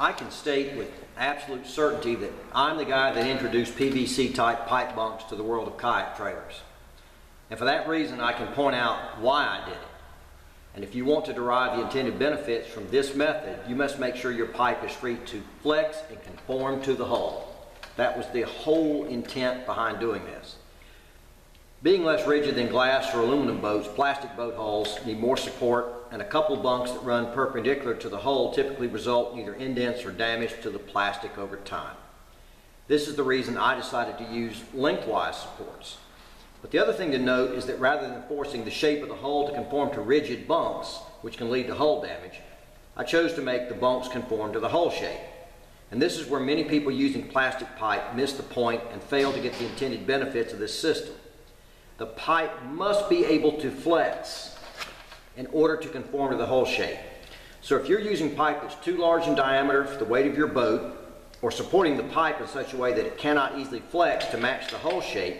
I can state with absolute certainty that I'm the guy that introduced PVC type pipe bunks to the world of kayak trailers. And for that reason, I can point out why I did it. And if you want to derive the intended benefits from this method, you must make sure your pipe is free to flex and conform to the hull. That was the whole intent behind doing this. Being less rigid than glass or aluminum boats, plastic boat hulls need more support, and a couple bunks that run perpendicular to the hull typically result in either indents or damage to the plastic over time. This is the reason I decided to use lengthwise supports. But the other thing to note is that rather than forcing the shape of the hull to conform to rigid bunks, which can lead to hull damage, I chose to make the bunks conform to the hull shape. And this is where many people using plastic pipe miss the point and fail to get the intended benefits of this system. The pipe must be able to flex in order to conform to the hull shape. So if you're using pipe that's too large in diameter for the weight of your boat, or supporting the pipe in such a way that it cannot easily flex to match the hull shape,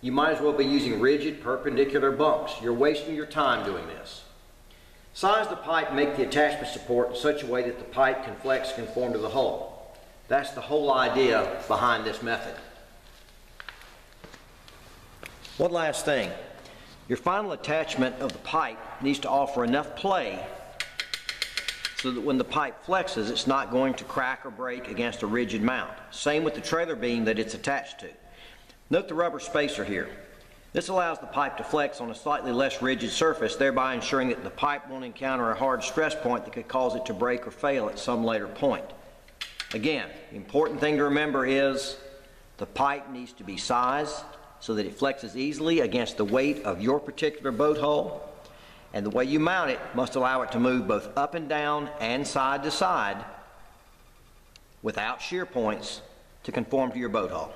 you might as well be using rigid, perpendicular bunks. You're wasting your time doing this. Size the pipe and make the attachment support in such a way that the pipe can flex and conform to the hull. That's the whole idea behind this method. One last thing. Your final attachment of the pipe needs to offer enough play so that when the pipe flexes, it's not going to crack or break against a rigid mount. Same with the trailer beam that it's attached to. Note the rubber spacer here. This allows the pipe to flex on a slightly less rigid surface, thereby ensuring that the pipe won't encounter a hard stress point that could cause it to break or fail at some later point. Again, the important thing to remember is the pipe needs to be sized so that it flexes easily against the weight of your particular boat hull, and the way you mount it must allow it to move both up and down and side to side without shear points to conform to your boat hull.